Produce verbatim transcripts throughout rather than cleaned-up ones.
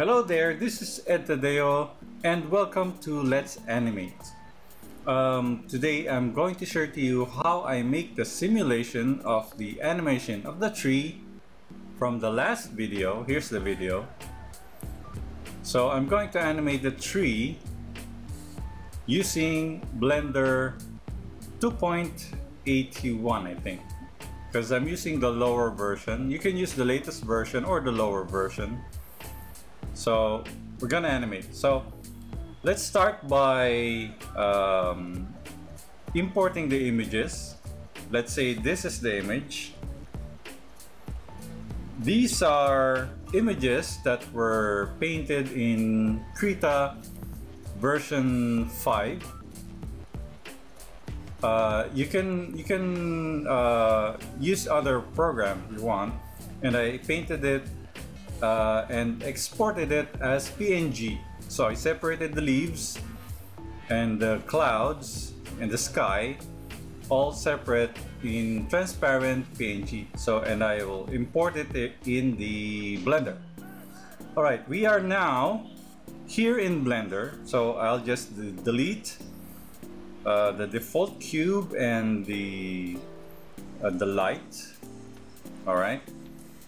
Hello there, this is Ed Tadeo and welcome to Let's Animate. Um, today I'm going to share to you how I make the simulation of the animation of the tree from the last video. Here's the video. So I'm going to animate the tree using Blender two point eighty-one, I think, because I'm using the lower version. You can use the latest version or the lower version. So we're gonna animate. So let's start by um, importing the images. Let's say this is the image. These are images that were painted in Krita version five. Uh, you can you can uh, use other program if you want, and I painted it uh, and exported it as P N G. So I separated the leaves and the clouds and the sky, all separate in transparent P N G. So and I will import it in the Blender. All right, we are now here in Blender. So I'll just delete Uh, the default cube and the uh, the light. All right,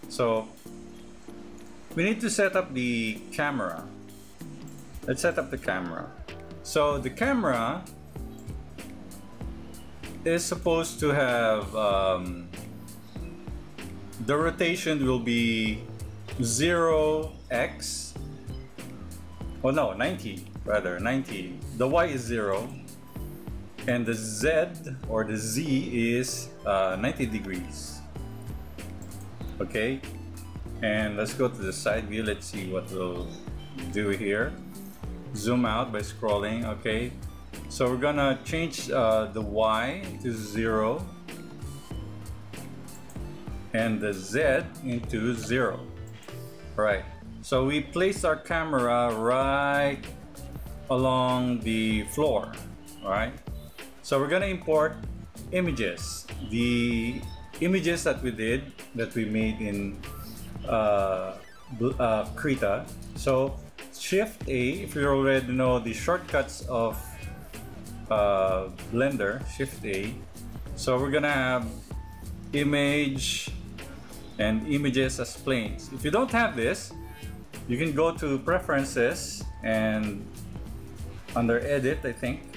so we need to set up the camera. Let's set up the camera. So the camera is supposed to have um, the rotation will be zero x. Oh no, ninety rather, ninety. The y is zero. And the Z or the Z is uh, ninety degrees. Okay, and let's go to the side view. Let's see what we'll do here. Zoom out by scrolling. Okay, so we're gonna change uh, the Y to zero and the Z into zero. All right, so we placed our camera right along the floor. All right. So we're gonna import images, the images that we did, that we made in uh, uh, Krita. So Shift A, if you already know the shortcuts of uh, Blender, Shift A. So we're gonna have image and images as planes. If you don't have this, you can go to Preferences and under Edit, I think.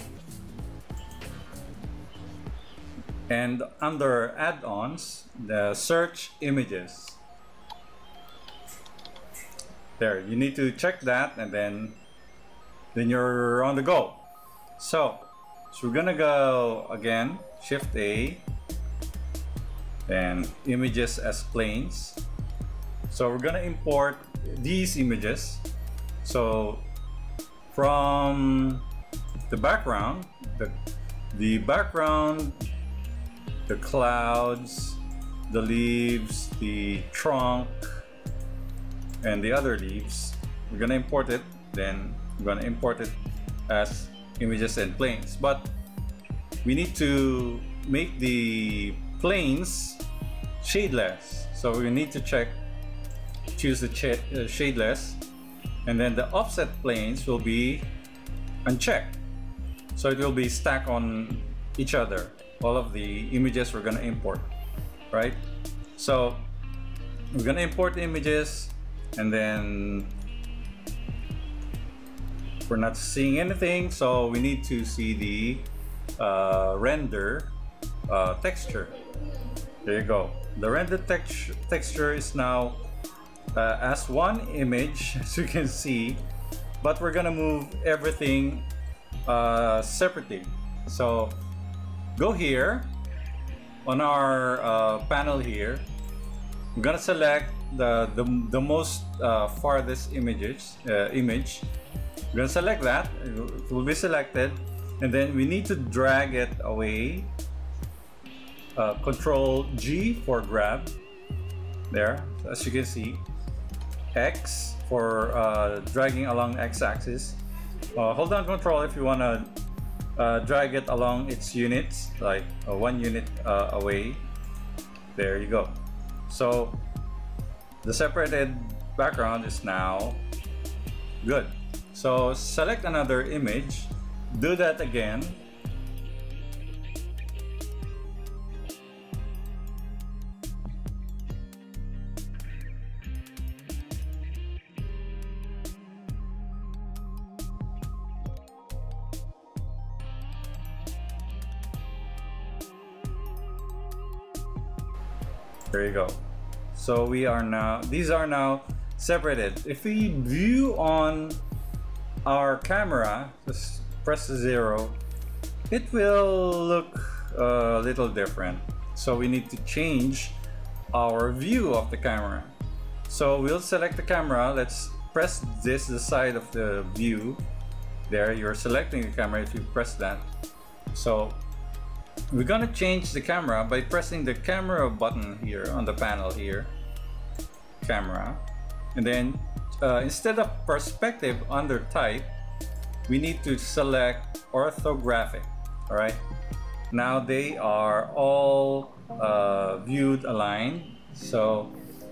And under add-ons, the search images. There, you need to check that, and then then you're on the go. So, so we're gonna go again, Shift A, and images as planes. So we're gonna import these images. So from the background, the the background. the clouds, the leaves, the trunk, and the other leaves. We're gonna import it, then we're gonna import it as images and planes. But we need to make the planes shadeless. So we need to check, choose the shadeless, and then the offset planes will be unchecked. So it will be stacked on each other. All of the images we're gonna import, right? So we're gonna import images, and then we're not seeing anything, so we need to see the uh, render uh, texture. There you go. The render tex texture is now uh, as one image, as you can see, but we're gonna move everything uh, separately. So go here on our uh, panel here. I'm gonna select the the, the most uh, farthest images uh, image. We're gonna select that. It will be selected, and then we need to drag it away. Uh, Control G for grab. There, as you can see, X for uh, dragging along x-axis. Uh, hold down Control if you wanna. Uh, drag it along its units, like uh, one unit uh, away. There you go. So the separated background is now Good. So select another image, do that again. There you go. So we are now, these are now separated. If we view on our camera, just press zero, it will look a little different. So we need to change our view of the camera. So we'll select the camera. Let's press this, the side of the view. There, you're selecting the camera if you press that. So we're gonna change the camera by pressing the camera button here on the panel here, camera, and then uh, instead of perspective under type, we need to select orthographic. All right, now they are all uh, viewed aligned. So,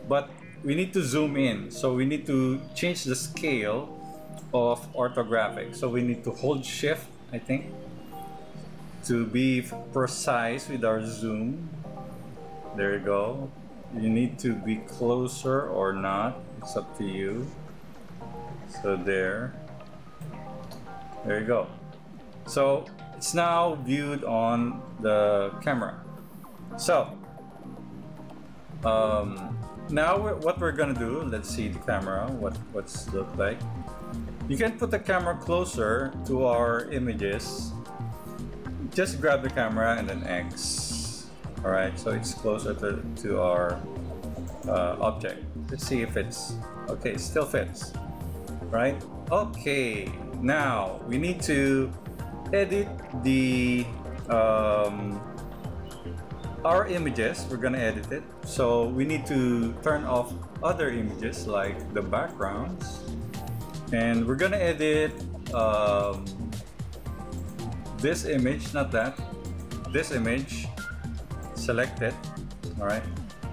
but we need to zoom in. So we need to change the scale of orthographic. So we need to hold shift, I think, to be precise with our zoom. There you go. You need to be closer or not, it's up to you. So there, there you go. So it's now viewed on the camera. So um, now we're, what we're gonna do, let's see the camera, what what's look like. You can put the camera closer to our images. Just grab the camera and then X. All right, so it's closer to, to our uh, object. Let's see if it's, okay, it still fits, right? Okay, now we need to edit the, um, our images, we're gonna edit it. So we need to turn off other images like the backgrounds. And we're gonna edit, um, this image, not that, this image, select it, all right?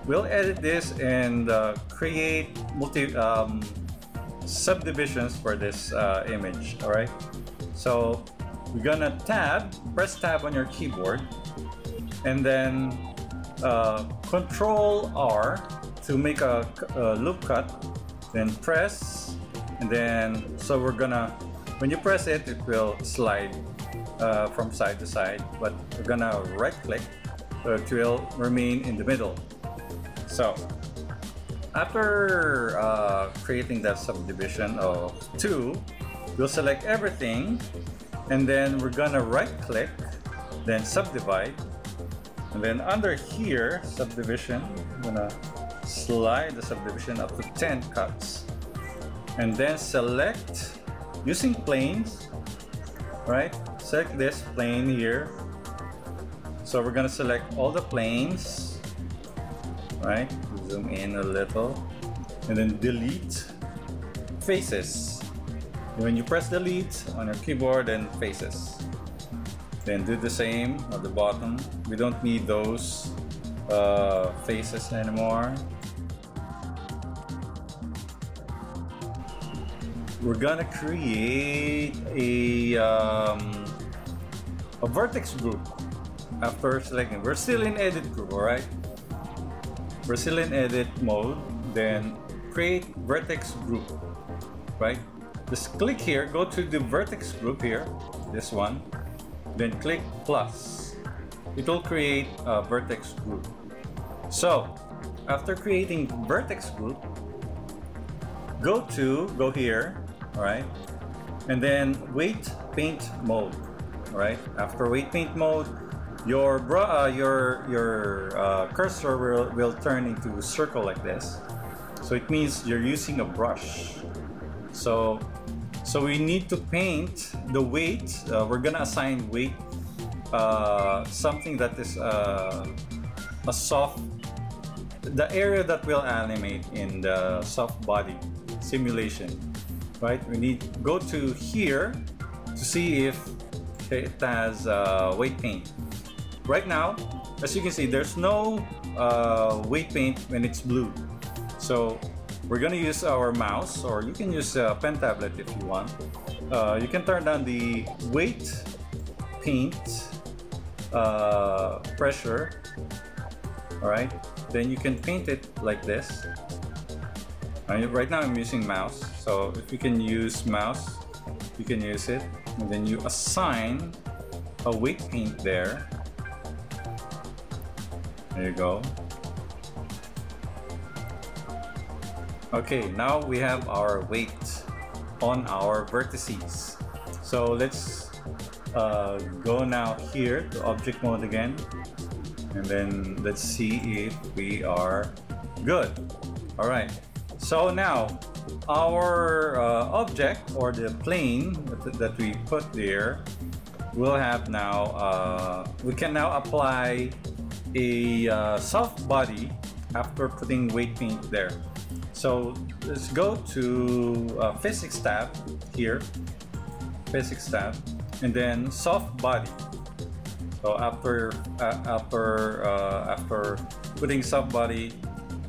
We'll edit this and uh, create multi um, subdivisions for this uh, image, all right? So we're gonna tab, press tab on your keyboard, and then uh, control R to make a, a loop cut, then press, and then, so we're gonna, when you press it, it will slide Uh, from side to side, but we're gonna right click so it will remain in the middle. So after uh, creating that subdivision of two, we'll select everything and then we're gonna right click, then subdivide, and then under here subdivision, I'm gonna slide the subdivision up to ten cuts and then select using planes, right? Select this plane here. So we're gonna select all the planes, right? Zoom in a little and then delete faces. When you press delete on your keyboard, then faces. Then do the same at the bottom. We don't need those uh, faces anymore. We're gonna create a um, a vertex group after selecting. We're still in edit group, all right? We're still in edit mode. Then create vertex group, right? Just click here, go to the vertex group here, this one, then click plus. It'll create a vertex group. So after creating vertex group, go to, go here, all right? And then weight paint mode. Right after weight paint mode, your bra, uh, your your uh, cursor will, will turn into a circle like this. So it means you're using a brush. So so we need to paint the weight. Uh, we're gonna assign weight uh, something that is uh, a soft, the area that will animate in the soft body simulation. Right, we need go to here to see if it has uh, weight paint. Right now, as you can see, there's no uh, weight paint when it's blue. So We're going to use our mouse, or you can use a pen tablet if you want. Uh, you can turn down the weight, paint, uh, pressure. Alright, then you can paint it like this. I, right now I'm using mouse, so if you can use mouse, you can use it. And then you assign a weight paint there. There you go. Okay, now we have our weight on our vertices. So let's uh, go now here to object mode again. And then let's see if we are good. All right. So now our uh, object, or the plane that, that we put there, will have now, uh, we can now apply a uh, soft body after putting weight paint there. So let's go to uh, physics tab here, physics tab, and then soft body. So after uh, after uh, after putting soft body,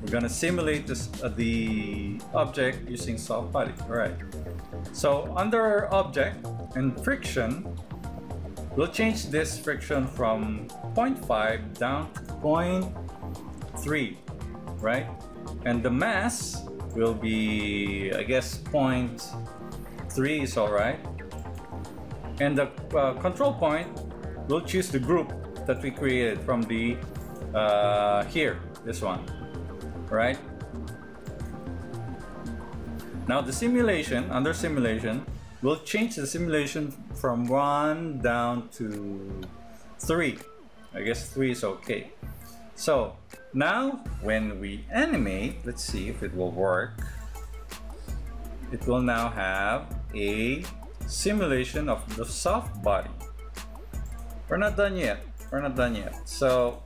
we're gonna simulate this, uh, the object using soft body. All right. So under object and friction, we'll change this friction from zero point five down to zero point three, right? And the mass will be, I guess, zero point three is all right. And the uh, control point, we'll choose the group that we created from the uh, here, this one, right? Now the simulation, under simulation, we'll change the simulation from one down to three. I guess three is okay. So now when we animate, let's see if it will work. It will now have a simulation of the soft body. We're not done yet. We're not done yet. So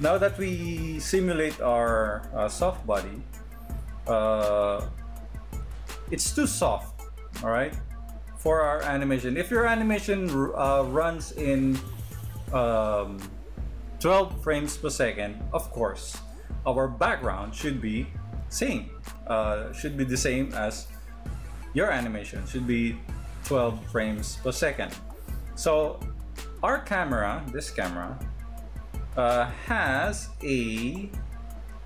now that we simulate our uh, soft body, uh, it's too soft, all right, for our animation. If your animation uh, runs in um, twelve frames per second, of course, our background should be same. Uh, should be the same as your animation. Should be twelve frames per second. So our camera, this camera, uh, has a.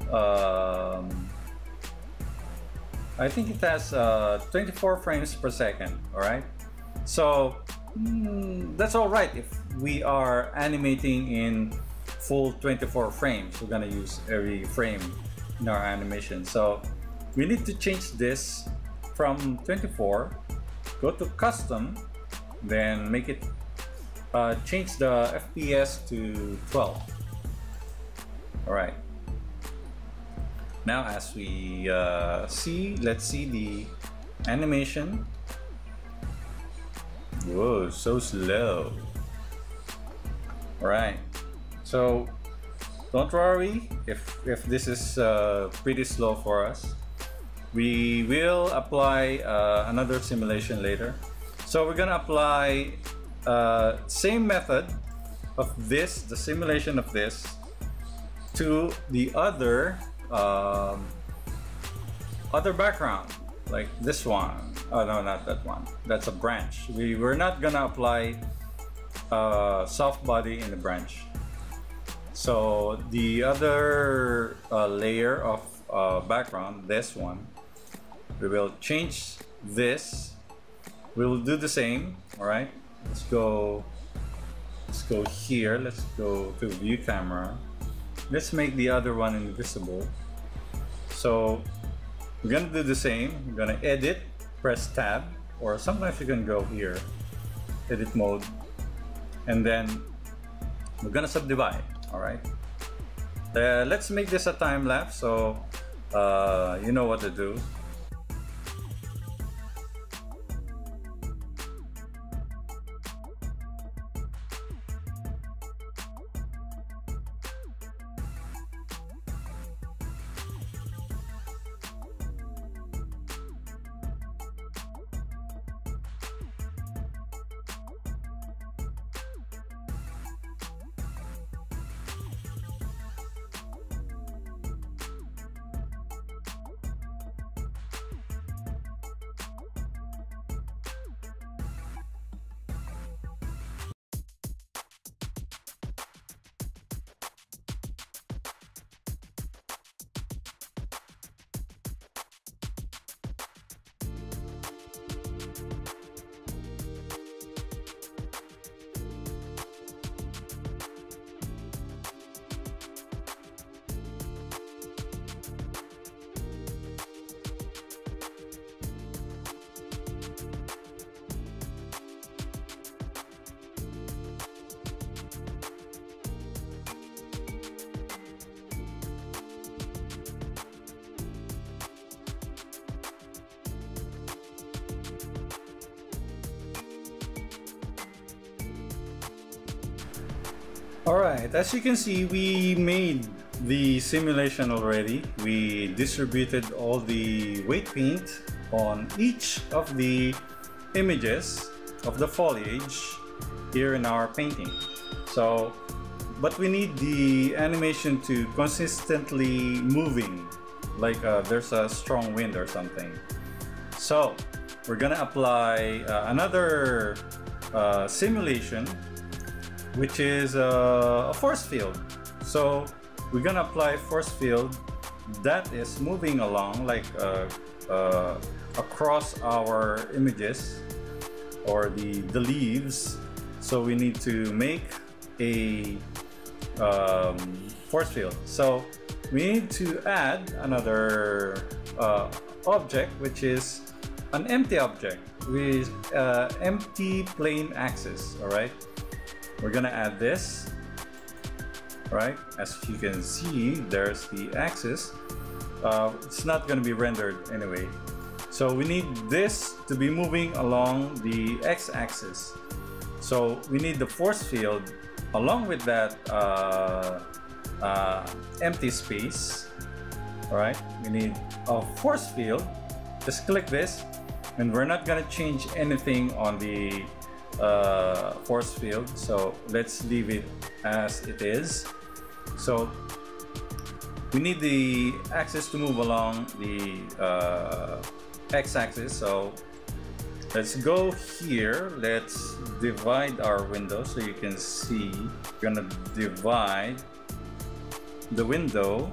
Um, I think it has uh, twenty-four frames per second. All right. So mm, that's all right if we are animating in full twenty-four frames. We're gonna use every frame in our animation. So we need to change this from twenty-four, go to custom, then make it, uh, change the F P S to twelve. All right. Now as we uh, see, let's see the animation. Whoa, so slow. All right. So don't worry if, if this is uh, pretty slow for us. We will apply uh, another simulation later. So we're gonna apply uh, same method of this, the simulation of this, to the other um, other background, like this one. Oh no, not that one. That's a branch. We we're not gonna apply uh, soft body in the branch. So the other uh, layer of uh, background, this one, we will change this. We will do the same. All right. Let's go. Let's go here. Let's go to view camera. Let's make the other one invisible. So we're gonna do the same. We're gonna edit. Press tab, or sometimes you can go here. Edit mode, and then we're gonna subdivide. All right, uh, let's make this a time lapse, so uh, you know what to do. Alright, as you can see, we made the simulation already. We distributed all the weight paint on each of the images of the foliage here in our painting. So, but we need the animation to consistently moving, like uh, there's a strong wind or something. So we're gonna apply uh, another uh, simulation, which is uh, a force field. So we're gonna apply force field that is moving along, like uh, uh, across our images or the, the leaves. So we need to make a um, force field. So we need to add another uh, object, which is an empty object with uh, empty plane axis. All right, we're gonna add this. All right, as you can see, there's the axis. Uh, it's not gonna be rendered anyway. So we need this to be moving along the x-axis. So we need the force field along with that uh, uh, empty space. All right, we need a force field. Just click this, and we're not gonna change anything on the uh, force field. So let's leave it as it is. So we need the axis to move along the uh, x-axis. So let's go here. Let's divide our window so you can see. We're gonna divide the window,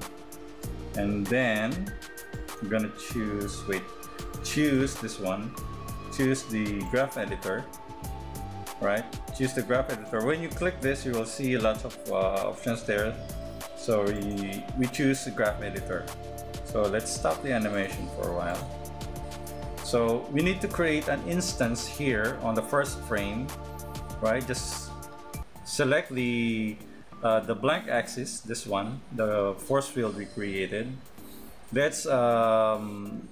and then we're gonna choose, wait, choose this one, choose the graph editor, right? Choose the graph editor. When you click this, you will see lots of uh, options there. So we, we choose the graph editor. So let's stop the animation for a while. So we need to create an instance here on the first frame, right? Just select the, uh, the blank axis, this one, the force field we created. Let's um,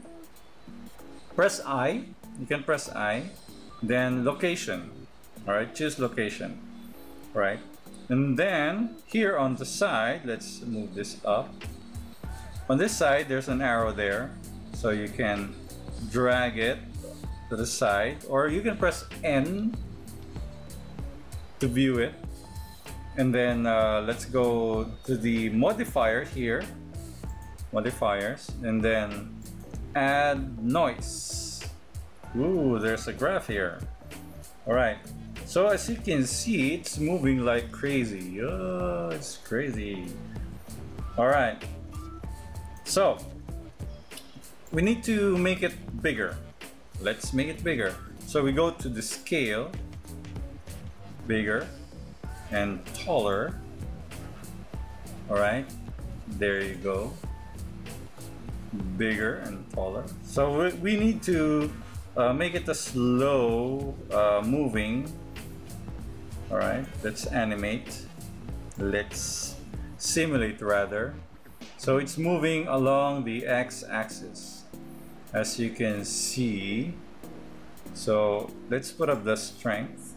press I, you can press I, then location, all right? Choose location, right? And then here on the side, let's move this up. On this side, there's an arrow there, so you can drag it to the side, or you can press N to view it. And then uh, let's go to the modifier here, modifiers, and then add noise. Ooh, there's a graph here. All right, so as you can see, it's moving like crazy. Oh, it's crazy. All right, so we need to make it bigger. Let's make it bigger. So we go to the scale, bigger and taller. All right, there you go. Bigger and taller. So we need to uh, make it a slow uh, moving. All right, let's animate. Let's simulate rather. So it's moving along the x-axis, as you can see. So let's put up the strength.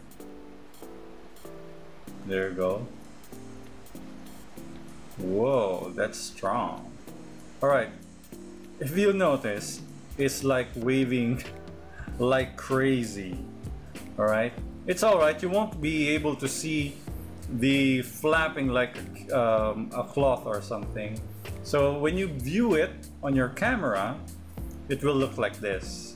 There you go. Whoa, that's strong. All right, if you notice, it's like waving like crazy. All right, it's all right. You won't be able to see the flapping like um, a cloth or something. So when you view it on your camera, it will look like this.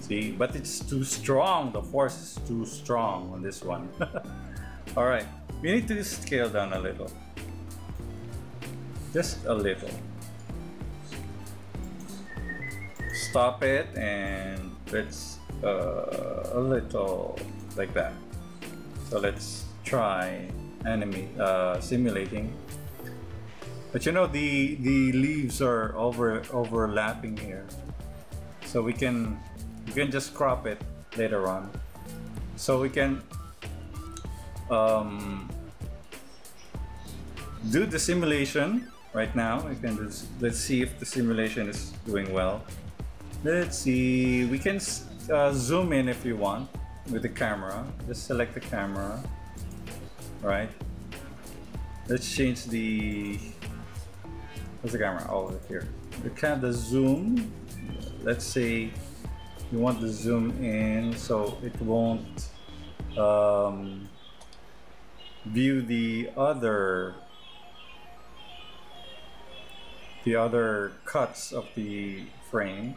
See, but it's too strong. The force is too strong on this one. All right, we need to scale down a little. Just a little. Stop it, and let's uh, a little like that. So let's try animate, uh, simulating. But you know, the the leaves are over overlapping here, so we can we can just crop it later on. So we can um, do the simulation right now. We can just, let's see if the simulation is doing well. Let's see. We can uh, zoom in if you want with the camera. Just select the camera. right? Let's change the, where's the camera? Oh, right here. We can the zoom. Let's say you want to zoom in so it won't um, view the other the other cuts of the frame.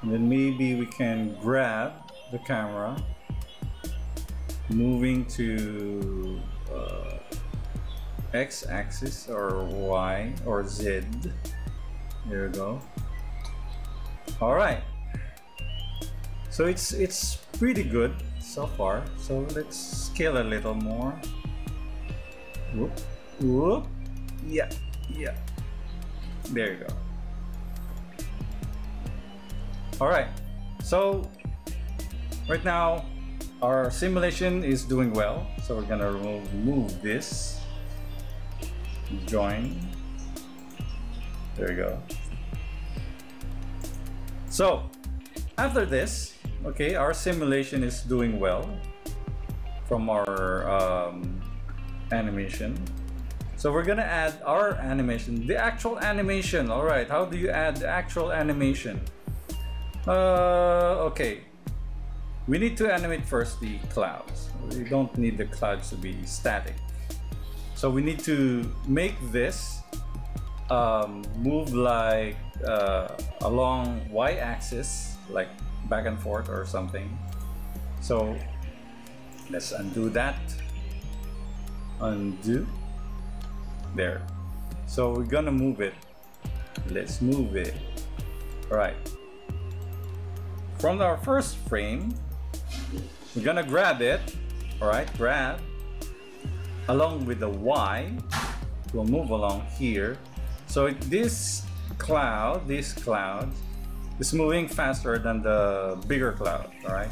And then maybe we can grab the camera, moving to uh, x-axis or y or z. There we go. All right. So it's it's pretty good so far. So let's scale a little more. Whoop, whoop. Yeah, yeah. There you go. All right. So right now our simulation is doing well. So we're gonna remove remove this. Join. There we go. So after this, okay, our simulation is doing well from our um, animation. So we're gonna add our animation, the actual animation. All right, how do you add the actual animation? Uh, okay, we need to animate first the clouds. We don't need the clouds to be static. So we need to make this um, move like uh, along y-axis, like back and forth or something. So let's undo that. Undo. There. So we're gonna move it. Let's move it. All right. From our first frame, we're gonna grab it. All right, grab. Along with the Y, we'll move along here. So this cloud, this cloud, is moving faster than the bigger cloud, all right?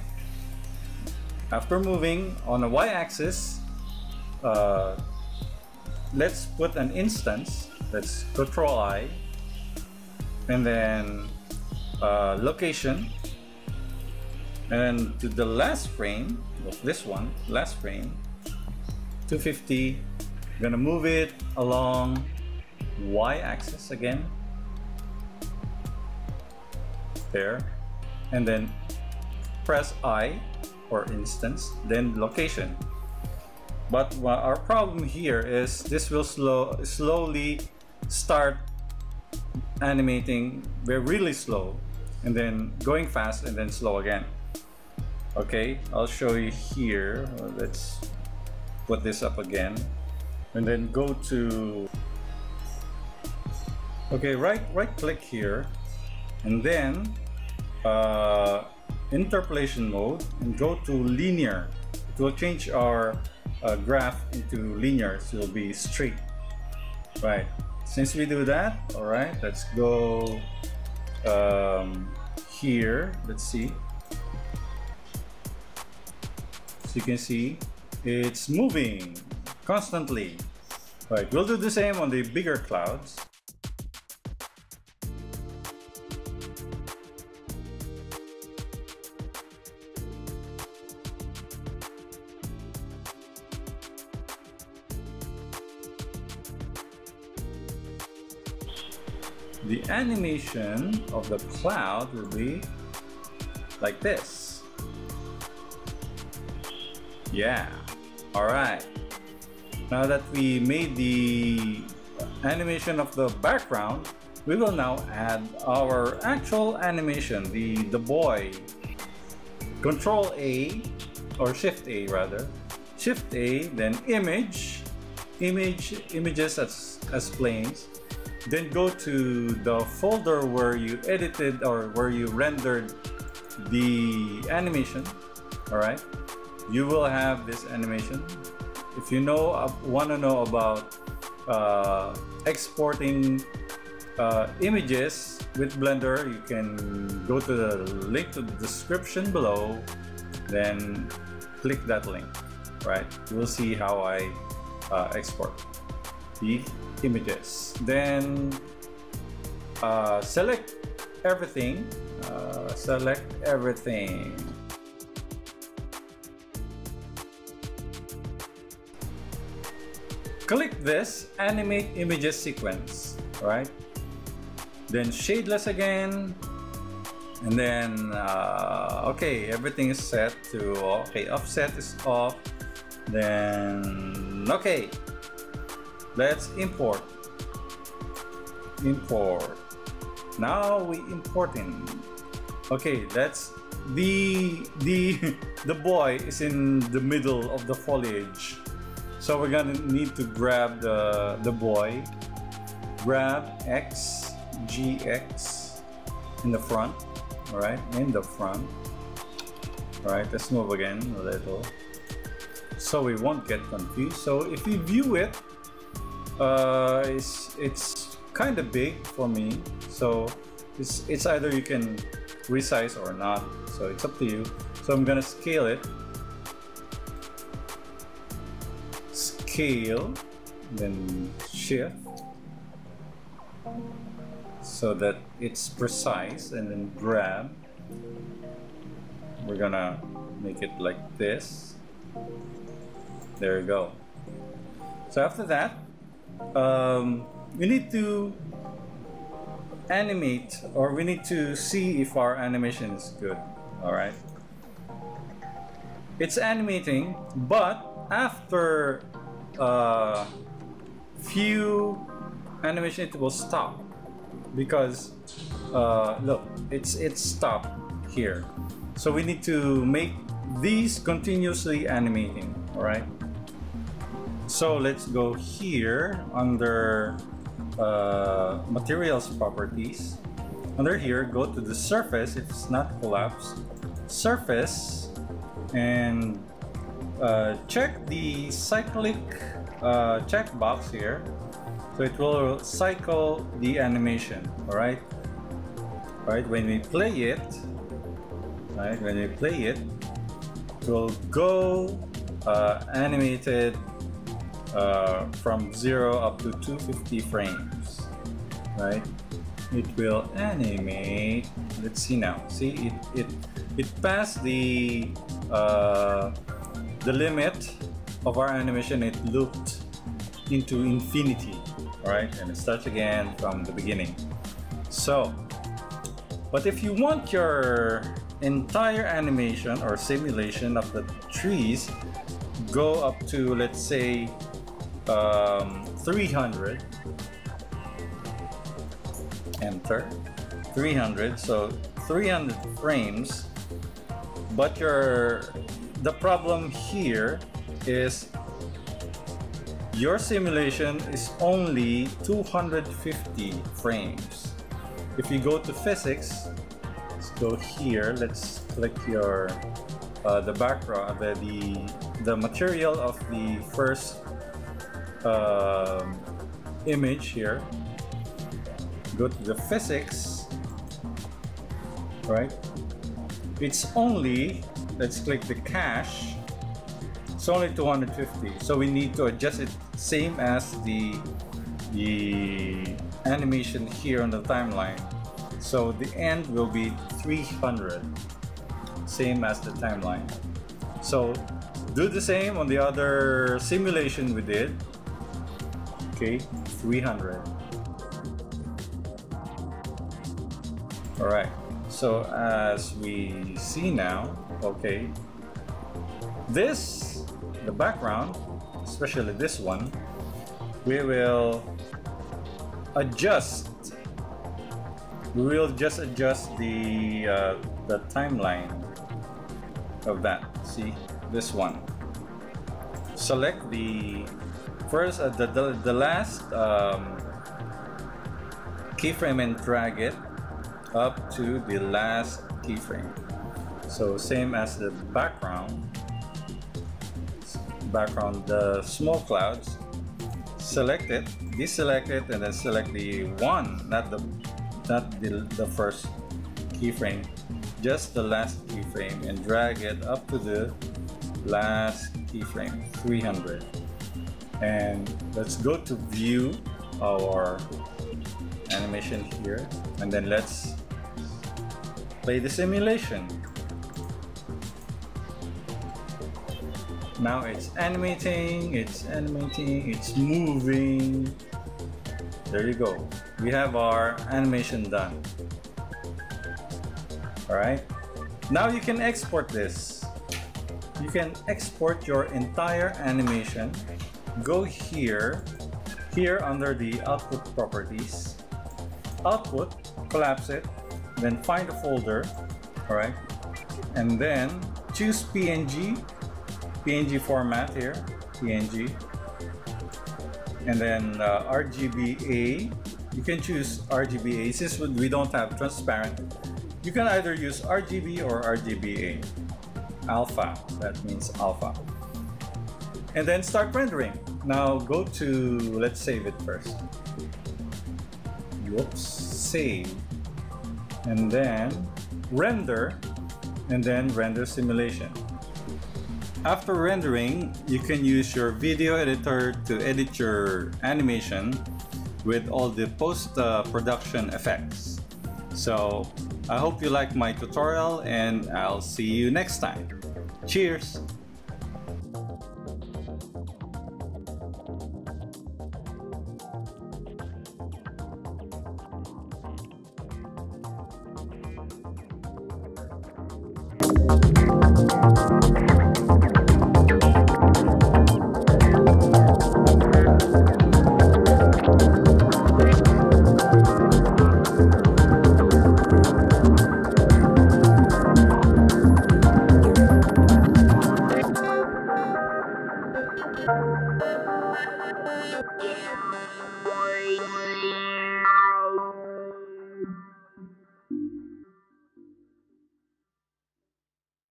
After moving on the Y-axis, uh, let's put an instance. Let's Control I, and then uh, location. And to the last frame, this one, last frame, two fifty, we're gonna move it along y-axis again. There. And then press I for instance, then location. But our problem here is this will slow, slowly start animating. We're really slow and then going fast and then slow again. Okay, I'll show you here. Let's put this up again and then go to, okay, right right click here and then uh, interpolation mode and go to linear. It will change our uh, graph into linear, so it'll be straight, right? Since we do that, all right, let's go um, here. Let's see, so you can see it's moving constantly. All right, we'll do the same on the bigger clouds. The animation of the cloud will be like this. Yeah. All right, now that we made the animation of the background, we will now add our actual animation, the, the boy. Control A, or Shift A rather. Shift A, then image, image, images as, as planes. Then go to the folder where you edited or where you rendered the animation, all right? You will have this animation. If you know, uh, want to know about uh, exporting uh, images with Blender, you can go to the link to the description below, then click that link, right? You will see how I uh, export the images. Then uh, select everything, uh, select everything. Click this animate images sequence, right? Then shadeless again, and then uh, okay, everything is set to okay. Offset is off. Then okay, let's import. Import. Now we importing. Okay, that's the the the boy is in the middle of the foliage, so we're gonna need to grab the the boy. Grab X G X in the front. All right, in the front. All right, let's move again a little, so we won't get confused. So if you view it, uh, it's it's kind of big for me. So it's it's either you can resize or not, so it's up to you. So I'm gonna scale it, scale, then shift so that it's precise, and then grab. We're gonna make it like this. There you go. So after that, um, we need to animate, or we need to see if our animation is good. All right, it's animating, but after a few animation it will stop, because uh, look, it's it's stopped here. So we need to make these continuously animating. All right, so let's go here under Uh, materials properties. Under here, go to the surface if it's not collapsed, surface, and uh, check the cyclic uh, checkbox here, so it will cycle the animation. All right, all right. When we play it, right, when we play it, it will go uh, animated. Uh, from zero up to two hundred fifty frames, right? It will animate. Let's see now. See, it it it passed the uh, the limit of our animation. It looped into infinity, right? And it starts again from the beginning. So, but if you want your entire animation or simulation of the trees, go up to, let's say, um three hundred, enter three hundred, so three hundred frames. But your the problem here is your simulation is only two hundred fifty frames. If you go to physics, let's go here, let's click your uh, the background, the, the the material of the first Uh, image here. Go to the physics, right? It's only, let's click the cache, it's only two hundred fifty, so we need to adjust it same as the the animation here on the timeline. So the end will be three hundred, same as the timeline. So do the same on the other simulation we did. Okay, three hundred. All right, so as we see now, okay, this, the background, especially this one, we will adjust, we will just adjust the, uh, the timeline of that. See, this one. Select the first, uh, the, the, the last um, keyframe and drag it up to the last keyframe. So same as the background, background, the small clouds, select it, deselect it, and then select the one, not the, not the, the first keyframe, just the last keyframe, and drag it up to the last keyframe, three hundred. And let's go to view our animation here, and then let's play the simulation. now it's animating, it's animating, it's moving. There you go. We have our animation done. All right. Now you can export this. You can export your entire animation. Go here, here under the output properties, output, collapse it, then find a folder, all right, and then choose P N G, P N G format here, P N G, and then uh, R G B A. You can choose R G B A since we don't have transparent. You can either use R G B or R G B A. Alpha, that means alpha. And then start rendering. Now go to, let's save it first. Whoops, save. And then render, and then render simulation. After rendering, you can use your video editor to edit your animation with all the post-production effects. So I hope you like my tutorial, and I'll see you next time. Cheers! Thank you.